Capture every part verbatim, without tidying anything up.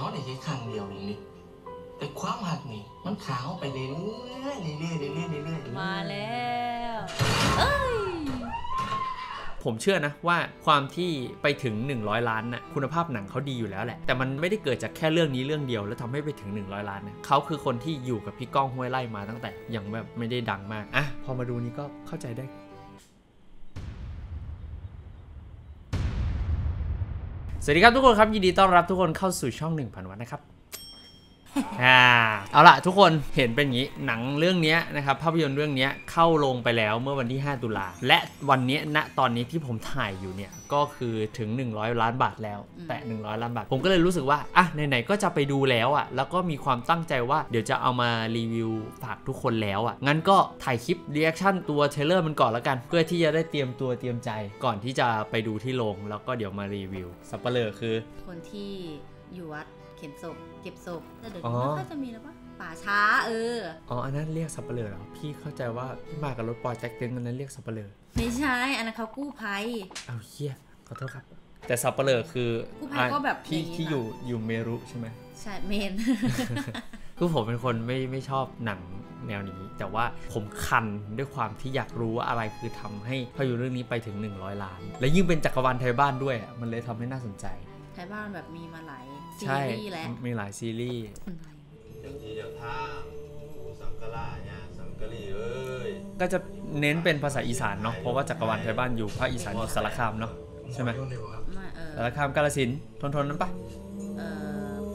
เขาได้แค่ครั้งเดียวนี่นี่แต่ความหักนี่มันขาเขาไปเรื่อยเรื่อยเรื่อยเรื่อยเรื่อยมาแล้วเอ้ยผมเชื่อนะว่าความที่ไปถึงหนึ่งร้อยล้านน่ะคุณภาพหนังเขาดีอยู่แล้วแหละแต่มันไม่ได้เกิดจากแค่เรื่องนี้เรื่องเดียวแล้วทำให้ไปถึงหนึ่งร้อยล้านนะเขาคือคนที่อยู่กับพี่ก้องห้วยไร่มาตั้งแต่ยังแบบไม่ได้ดังมากอ่ะพอมาดูนี้ก็เข้าใจได้สวัสดีครับทุกคนครับยินดีต้อนรับทุกคนเข้าสู่ช่องหนึ่งพันวันนะครับเอาล่ะทุกคนเห็นเป็นอย่างนี้หนังเรื่องนี้นะครับภาพยนตร์เรื่องนี้เข้าลงไปแล้วเมื่อวันที่ห้าตุลาและวันนี้ณตอนนี้ที่ผมถ่ายอยู่เนี่ยก็คือถึงหนึ่งร้อยล้านบาทแล้วแต่หนึ่งร้อยล้านบาทผมก็เลยรู้สึกว่าอ่ะไหนๆก็จะไปดูแล้วอ่ะแล้วก็มีความตั้งใจว่าเดี๋ยวจะเอามารีวิวฝากทุกคนแล้วอ่ะงั้นก็ถ่ายคลิปรีแอคชั่นตัวเทรลเลอร์มันก่อนแล้วกันเพื่อที่จะได้เตรียมตัวเตรียมใจก่อนที่จะไปดูที่โรงแล้วก็เดี๋ยวมารีวิวสัปเหร่อคือคนที่อยู่วัดเข็นศพเก็บศพแต่เดี๋ยวมันก็จะมีแล้วป่ะป่าช้าเอออ๋ออันนั้นเรียกสับเปลือกเหรอพี่เข้าใจว่าพี่มากับรถปอแจ็คเต็งอันนั้นเรียกสับเปลือกไม่ใช่อันนั้นเขากู้ภัยเอาเฮียขอโทษครับแต่สับเปลือกคือกู้ภัยก็แบบที่ที่อยู่อยู่เมรุใช่ไหมใช่เมนคือผมเป็นคนไม่ไม่ชอบหนังแนวนี้แต่ว่าผมคันด้วยความที่อยากรู้ว่าอะไรคือทำให้ภาพยนตร์เรื่องนี้ไปถึงหนึ่งร้อยล้านและยิ่งเป็นจักรวาลไทยบ้านด้วยมันเลยทำให้น่าสนใจไทยบ้านแบบมีมาหลายซีรีส์และมีหลายซีรีส์อย่างที่เดียวท่าสังกะล่าเนี่ยสังกะลีเอ้ยก็จะเน้นเป็นภาษาอีสานเนาะเพราะว่าจักรวาลไทยบ้านอยู่ภาคอีสานอยู่สารคามเนาะใช่ไหมสารคามกาฬสินธุ์ทนทนนั้นปะ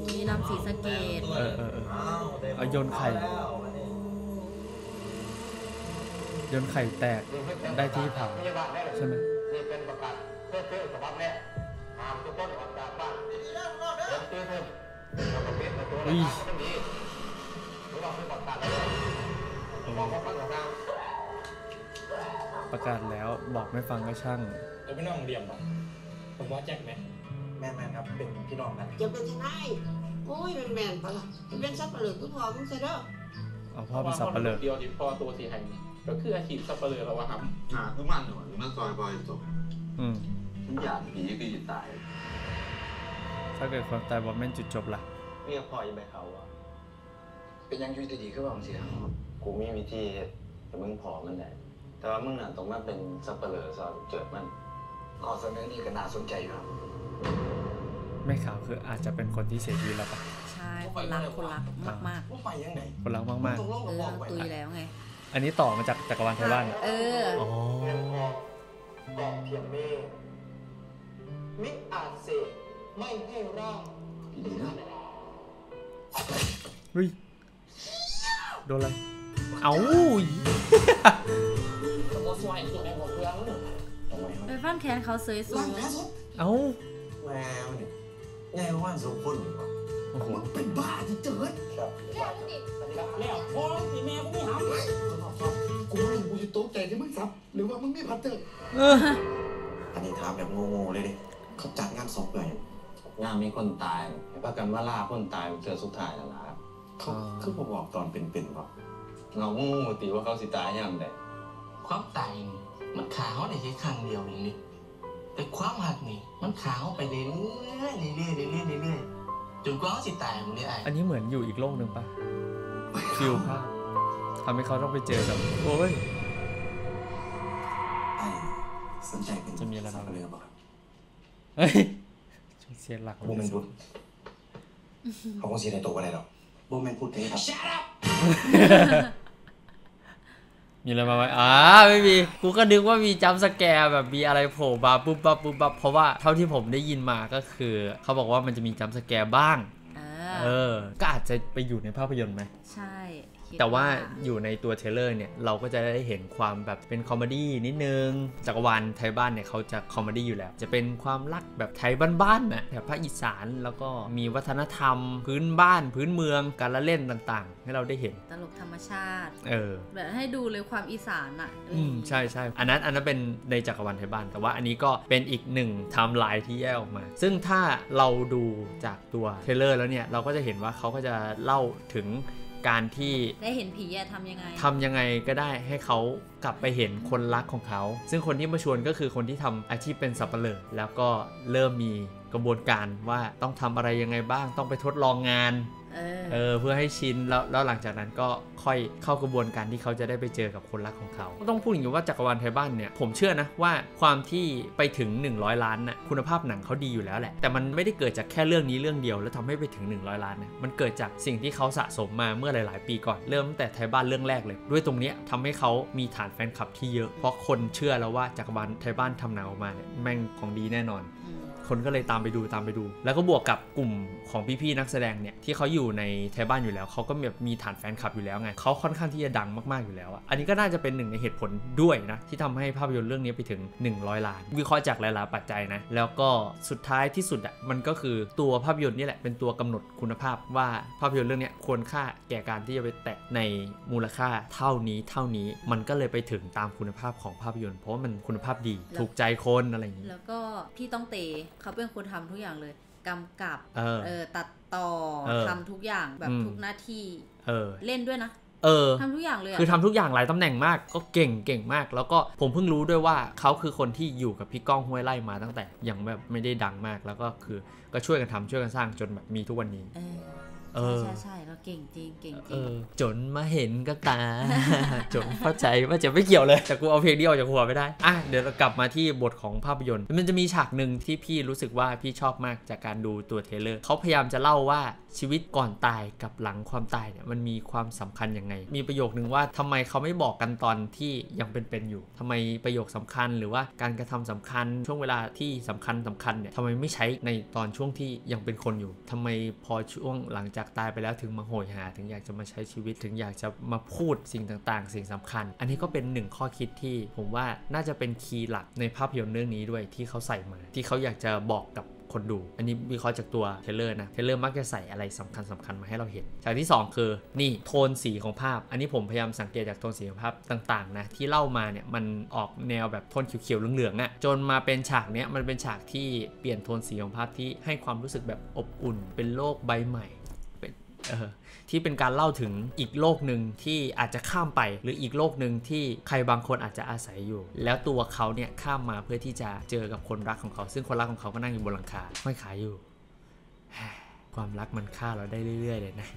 มีลำศรีสะเกษเออเออเออโยนไข่โยนไข่แตกได้ที่เผาใช่ไหมอุ้ยประกาศแล้วบอกไม่ฟังก็ช่างแล้วพี่น้องเรียมบอกผมว่าแจ็คไหมแม่แมนครับเป็นพี่น้องกันจะเป็นยังไงโอ้ยเป็นแมนปะล่ะเป็นซับเปลือกทุกวันมึงใช่เด้ออ๋อพ่อเป็นซับเปลือกเดียวที่พ่อตัวสีไทยก็คืออาชีพซับเปลือกเราอะครับอ่าคือมันหน่อยมันซอยบอยจบอืมทุกอย่างผีก็หยุดตายถ้าเกิดความตายบอกแม่นจุดจบล่ะเรียกพ่อยังไปเขาอ่ะเป็นยังยุ่ยดีๆก็บอกเสียกูมีวิธีแต่มึงพอมันแหละแต่ว่ามึงน่ะตรงนั้นเป็นสับเปลือกซอยเจิดมันขอเสนอนี่ก็น่าสนใจครับไม่ข่าวคืออาจจะเป็นคนที่เสียชีวิตแล้วปะใช่คนรักคนรักมากๆคนรักมากๆเออตุยแล้วไงอันนี้ต่อมาจากจักรวาลไทยบ้านเอออ๋อแดดเทียมเมฆมิอาจเสกไม่ให้ร่างเฮ้ยโดนอะไรเอ้าไปฟันแขนเขาเสยสูงเอ้าแมวเนี่ยไงว่าสองคนโอ้โหเป็นบ้าที่เจิดแล้วพอสิแม่กูไม่หาไม่กูว่ากูจะโต๊ะใจที่มึงซับหรือว่ามึงไม่พัดเตอร์อันนี้ถามแบบงงๆเลยดิเขาจัดงานศพเลยงานมีคนตายให้ประกันว่าล่าคนตายเจอสุดท้ายแล้วนะครับเขาคือผมบอกตอนเป็นๆว่าเราโง่ตีว่าเขาสิตายยังไงความตายมันขาเขาได้แค่ครั้งเดียวนี่นี่แต่ความหักนี่มันขาเขาไปเรื่อยเรื่อยเรื่อยเรื่อยเรื่อยจนกว่าเขาสิตายมันเนี่ยไออันนี้เหมือนอยู่อีกโลกหนึ่งปะคิวภาพทำให้เขาต้องไปเจอแบบโอ้ยไอสนใจเป็นจะมีอะไรมาเรื่องบ้างเฮ้ยเสียหลักโบแมนพูดเขาคงเสียในตัวอะไรหรอกโบแมนพูดเองครับมีอะไรมาไหมอ่าไม่มีกูก็นึกว่ามีจัมป์สแกร์แบบมีอะไรโผล่มาปุ๊บปั๊บปุ๊บปั๊บเพราะว่าเท่าที่ผมได้ยินมาก็คือเขาบอกว่ามันจะมีจัมป์สแกร์บ้างเออก็อาจจะไปอยู่ในภาพยนตร์ไหมใช่แต่ว่าอยู่ในตัวเทเลอร์เนี่ยเราก็จะได้เห็นความแบบเป็นคอมเมดี้นิดนึงจักรวาลไทยบ้านเนี่ยเขาจะคอมเมดี้อยู่แล้วจะเป็นความรักแบบไทยบ้านๆนะแบบภาคอีสานแล้วก็มีวัฒนธรรมพื้นบ้านพื้นเมืองการละเล่นต่างๆให้เราได้เห็นตลกธรรมชาติเออแบบให้ดูเลยความอีสานอ่ะอืมใช่ใช่อันนั้นอันนั้นเป็นในจักรวาลไทยบ้านแต่ว่าอันนี้ก็เป็นอีกหนึ่งไทม์ไลน์ที่แยกออกมาซึ่งถ้าเราดูจากตัวเทเลอร์แล้วเนี่ยเราก็จะเห็นว่าเขาก็จะเล่าถึงการที่ได้เห็นผีอะทำยังไงทำยังไงก็ได้ให้เขากลับไปเห็นคนรักของเขาซึ่งคนที่มาชวนก็คือคนที่ทำอาชีพเป็นสับเปลือกแล้วก็เริ่มมี กระบวนการว่าต้องทำอะไรยังไงบ้างต้องไปทดลองงานเออเออเพื่อให้ชินแล้วแล้วหลังจากนั้นก็ค่อยเข้ากระบวนการที่เขาจะได้ไปเจอกับคนรักของเขาต้องพูดอย่างว่าจักรวาลไทยบ้านเนี่ยผมเชื่อนะว่าความที่ไปถึงหนึ่งร้อยล้านน่ะคุณภาพหนังเขาดีอยู่แล้วแหละแต่มันไม่ได้เกิดจากแค่เรื่องนี้เรื่องเดียวแล้วทำให้ไปถึงหนึ่งร้อยล้านนะมันเกิดจากสิ่งที่เขาสะสมมาเมื่อหลายๆปีก่อนเริ่มตั้งแต่ไทยบ้านเรื่องแรกเลยด้วยตรงนี้ทำให้เขามีฐานแฟนคลับที่เยอะเพราะคนเชื่อแล้วว่าจักรวาลไทยบ้านทำหนังออกมาเนี่ยแม่งของดีแน่นอนคนก็เลยตามไปดูตามไปดูแล้วก็บวกกับกลุ่มของพี่ๆนักแสดงเนี่ยที่เขาอยู่ในไทยบ้านอยู่แล้วเขาก็แบบมีฐานแฟนคลับอยู่แล้วไงเขาค่อนข้างที่จะดังมากๆอยู่แล้วอันนี้ก็น่าจะเป็นหนึ่งในเหตุผลด้วยนะที่ทำให้ภาพยนตร์เรื่องนี้ไปถึงหนึ่งร้อยล้านวิเคราะห์จากหลายๆปัจจัยนะแล้วก็สุดท้ายที่สุดอ่ะมันก็คือตัวภาพยนตร์นี่แหละเป็นตัวกำหนดคุณภาพว่าภาพยนตร์เรื่องนี้ควรค่าแก่การที่จะไปแตะในมูลค่าเท่านี้เท่านี้มันก็เลยไปถึงตามคุณภาพของภาพยนตร์เพราะมันคุณภาพดีถูกใจคนอะไรอย่างนี้แล้วก็พี่ต้องเตเขาเป็นคนทำทุกอย่างเลยกำกับเออตัดต่อทำทุกอย่างแบบทุกหน้าที่ เออเล่นด้วยนะเออทำทุกอย่างเลยคือทำทุกอย่างหลายตำแหน่งมากก็เก่งเก่งมากแล้วก็ผมเพิ่งรู้ด้วยว่าเขาคือคนที่อยู่กับพี่ก้องห้วยไร่มาตั้งแต่ยังแบบไม่ได้ดังมากแล้วก็คือก็ช่วยกันทำช่วยกันสร้างจนแบบมีทุกวันนี้ใช่ใช่เราเก่งจริงเก่งจริงจนมาเห็นก็ตาจนเข้าใจว่าจะไม่เกี่ยวเลยแต่กูเอาเพลงนี้ออกจากหัวไม่ได้อ่ะเดี๋ยวเรากลับมาที่บทของภาพยนตร์มันจะมีฉากหนึ่งที่พี่รู้สึกว่าพี่ชอบมากจากการดูตัวเทเลอร์เขาพยายามจะเล่าว่าชีวิตก่อนตายกับหลังความตายเนี่ยมันมีความสำคัญยังไงมีประโยคนึงว่าทำไมเขาไม่บอกกันตอนที่ยังเป็นๆอยู่ทำไมประโยคสำคัญหรือว่าการกระทำสำคัญช่วงเวลาที่สำคัญสำคัญเนี่ยทำไมไม่ใช้ในตอนช่วงที่ยังเป็นคนอยู่ทำไมพอช่วงหลังจากตายไปแล้วถึงมาโหยหาถึงอยากจะมาใช้ชีวิตถึงอยากจะมาพูดสิ่งต่างๆสิ่งสำคัญอันนี้ก็เป็นหนึ่งข้อคิดที่ผมว่าน่าจะเป็นคีย์หลักในภาพยนตร์เรื่องนี้ด้วยที่เขาใส่มาที่เขาอยากจะบอกกับคนดูอันนี้วิเคราะห์จากตัวเทเลอร์นะเทเลอร์มักจะใส่อะไรสำคัญสำคัญมาให้เราเห็นฉากที่สองคือนี่โทนสีของภาพอันนี้ผมพยายามสังเกตจากโทนสีของภาพต่างๆนะที่เล่ามาเนี่ยมันออกแนวแบบโทนเขียวๆเหลืองๆอ่ะจนมาเป็นฉากเนี้ยมันเป็นฉากที่เปลี่ยนโทนสีของภาพที่ให้ความรู้สึกแบบอบอุ่นเป็นโลกใบใหม่ที่เป็นการเล่าถึงอีกโลกหนึ่งที่อาจจะข้ามไปหรืออีกโลกหนึ่งที่ใครบางคนอาจจะอาศัยอยู่แล้วตัวเขาเนี่ยข้ามมาเพื่อที่จะเจอกับคนรักของเขาซึ่งคนรักของเขาก็นั่งอยู่บนหลังคาห้อยขาอยู่ความรักมันฆ่าเราได้เรื่อยๆเลยนะ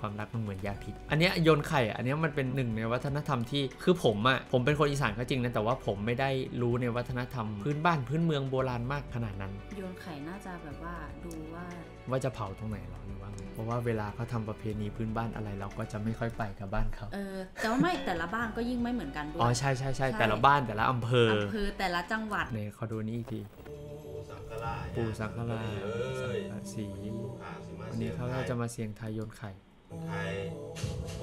ความรักมันเหมือนยาพิษอันนี้โยนไข่อันนี้มันเป็นหนึ่งในวัฒนธรรมที่คือผมอ่ะผมเป็นคนอีสานก็จริงนะแต่ว่าผมไม่ได้รู้ในวัฒนธรรมพื้นบ้านพื้นเมืองโบราณมากขนาดนั้นโยนไข่น่าจะแบบว่าดูว่าว่าจะเผาตรงไหนหรอหรือว่าเพราะว่าเวลาเขาทำประเพณีพื้นบ้านอะไรเราก็จะไม่ค่อยไปกับบ้านเขาเออแต่ว่าไม่แต่ละบ้านก็ยิ่งไม่เหมือนกันด้วยอ๋อใช่ใช่ใช่แต่ละบ้านแต่ละอำเภออำเภอแต่ละจังหวัดเนี่ยขอดูนี่อีกทีปูสังฆราชสีวันนี้เขาจะมาเสี่ยงทายโยนไข่ไข่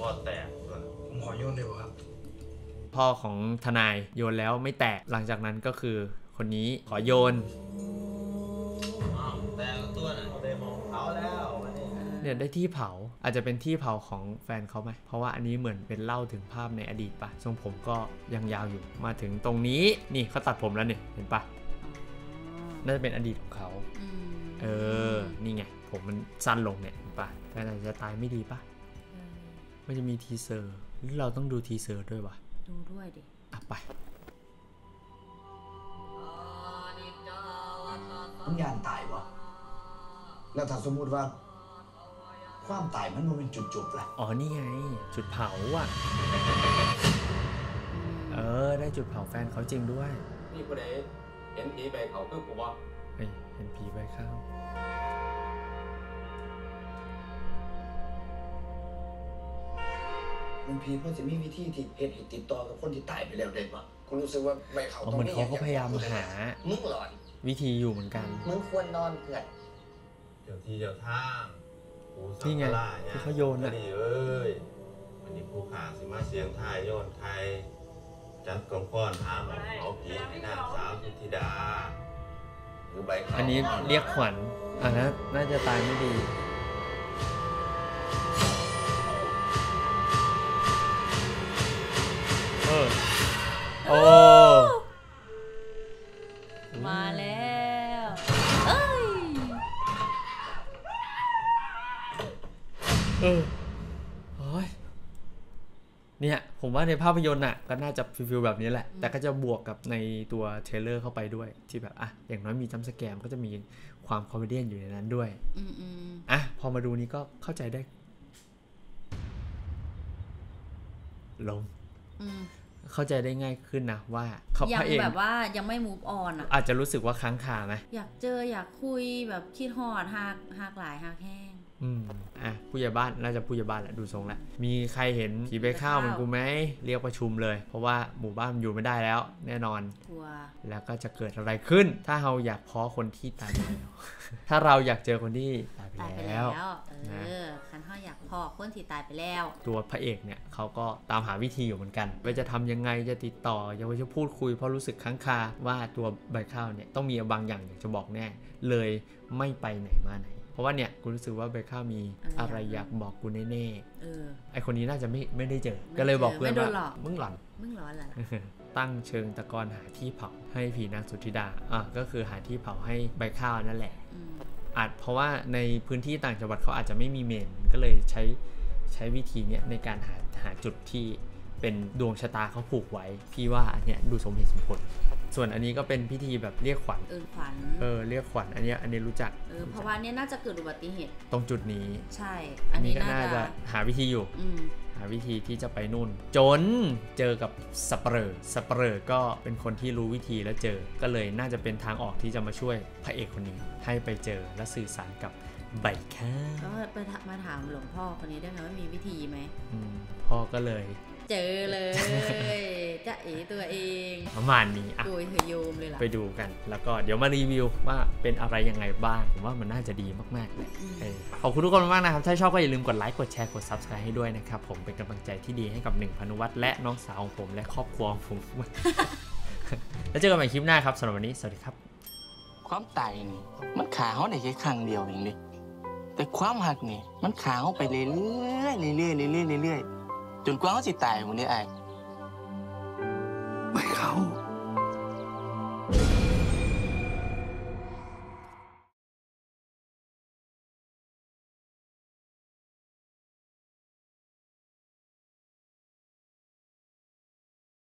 บอดแตกผมขอโยนเลยครับพ่อของทนายโยนแล้วไม่แตกหลังจากนั้นก็คือคนนี้ขอโยนแต่ตัวน่ะเขาได้มองเขาแล้วเนี่ยได้ที่เผาอาจจะเป็นที่เผาของแฟนเขาไหมเพราะว่าอันนี้เหมือนเป็นเล่าถึงภาพในอดีตปะทรงผมก็ยังยาวอยู่มาถึงตรงนี้นี่เขาตัดผมแล้วเนี่ยเห็นปะน่าจะเป็นอดีตของเขาเออนี่ไงผมมันสั้นลงเนี่ยป่ะแฟนอาจจะตายไม่ดีป่ะมันจะมีทีเซอร์หรือเราต้องดูทีเซอร์ด้วยวะดูด้วยดิอ่ะไปวิญญาณตายวะแล้วถ้าสมมุติว่าความตายมันมันเป็นจุดจบละอ๋อนี่ไงจุดเผาอ่ะเออได้จุดเผาแฟนเขาจริงด้วยนี่ประเดี๋ยวเห็นผีใบเขาคือกูว่าเฮ้ยเห็นผีใบข้าวมันพีเพราะจะมีวิธีที่เห็นติดต่อกับคนที่ตายไปแล้วได้ปะกูรู้สึกว่าใบเขาเหมือนเขาก็พยายามหามึงหลอนวิธีอยู่เหมือนกันมึงควรนอนเกลื่อนเดี๋ยวทีเดี๋ยวท่าที่ไงที่เขาโยนอ่ะนี่เอ้ยมันนี่ผู้ขาสิมาเสียงไทยโยนไทยจัดกองก้อนหาหมอเอาผีให้นางสาวสุธิดาหรือใบอันนี้เรียกขวัญอันนั้นน่าจะตายไม่ดีโอ้มาแล้วเอ้ยเออโอ้ย เนี่ยผมว่าในภาพยนตร์น่ะก็น่าจะฟิลแบบนี้แหละแต่ก็จะบวกกับในตัวเทรลเลอร์เข้าไปด้วยที่แบบอ่ะอย่างน้อยมีจัมป์สแกร์ก็จะมีความคอมเมดี้อยู่ในนั้นด้วยอ่ะพอมาดูนี้ก็เข้าใจได้ลงเข้าใจได้ง่ายขึ้นนะว่าเขาพระเอกแบบว่ายังไม่มูฟออนอ่ะอาจจะรู้สึกว่าค้างคาไหมอยากเจออยากคุยแบบคิดฮอดหักหักหลายหักแห้งอืมอ่ะผู้ใหญ่บ้านน่าจะผู้ใหญ่บ้านแหละดูทรงแล้วมีใครเห็นผีใบข้าวมันกูไหมเรียกประชุมเลยเพราะว่าหมู่บ้านอยู่ไม่ได้แล้วแน่นอนกลัวแล้วก็จะเกิดอะไรขึ้นถ้าเราอยากพ้อคนที่ตายไปแล้ว ถ้าเราอยากเจอคนที่ตายไปแล้วเออคันเขาอยากพ้อคนที่ตายไปแล้วตัวพระเอกเนี่ยเขาก็ตามหาวิธีอยู่เหมือนกันว่าจะทำยังไงจะติดต่ออยากจะพูดคุยเพราะรู้สึกค้างคาว่าตัวใบข้าวเนี่ยต้องมีบางอย่างอยากจะบอกแน่เลยไม่ไปไหนมาไหนเพราะว่าเนี่ยกูรู้สึกว่าเบคข้ามีอะไรอยากบอกกูแน่ๆไอคนนี้น่าจะไม่ไม่ได้เจอก็เลยบอกเพื่อนว่ามึงหลอนมึงหลอนเหรอตั้งเชิงตะกอนหาที่เผาให้ผีนางสุธิดาอ่ะก็คือหาที่เผาให้ใบข้าวนั่นแหละอาจเพราะว่าในพื้นที่ต่างจังหวัดเขาอาจจะไม่มีเมนก็เลยใช้ใช้วิธีเนี้ยในการหาหาจุดที่เป็นดวงชะตาเขาผูกไว้พี่ว่าอันเนี้ยดูสมเหตุสมผลส่วนอันนี้ก็เป็นพิธีแบบเรียกขวัญเออขวัญเออเรียกขวัญอันนี้อันนี้รู้จักเออเพราะว่าเนี่ยน่าจะเกิดอุบัติเหตุตรงจุดนี้ใช่อันนี้ก็น่าจะหาวิธีอยู่หาวิธีที่จะไปนู่นจนเจอกับสับเปลอสับเปลอก็เป็นคนที่รู้วิธีแล้วเจอก็เลยน่าจะเป็นทางออกที่จะมาช่วยพระเอกคนนี้ให้ไปเจอและสื่อสารกับใบข้าก็ไปมาถามหลวงพ่อคนนี้ได้ไหมว่ามีวิธีไหมพ่อก็เลยเจอเลยจะเอ๋ตัวเองประมาณนี้อ่ะโดยเธอโยมเลยล่ะไปดูกันแล้วก็เดี๋ยวมารีวิวว่าเป็นอะไรยังไงบ้างผมว่ามันน่าจะดีมากๆเลยขอบคุณทุกคนมากนะครับถ้าชอบก็อย่าลืมกดไลค์กดแชร์กด ซับสไครบ์ ให้ด้วยนะครับผมเป็นกำลังใจที่ดีให้กับหนึ่งพานุวัฒน์และน้องสาวของผมและครอบครัวของผมแล้วเจอกันใหม่คลิปหน้าครับสำหรับวันนี้สวัสดีครับความตายนี่มันขาเขาได้แค่ครั้งเดียวเองดิแต่ความหักนี่มันขาเขาไปเรื่อยๆเรื่อยๆเรื่อยๆจนกว่าเขาจะตายวันนี้ไอ้ไม่เขา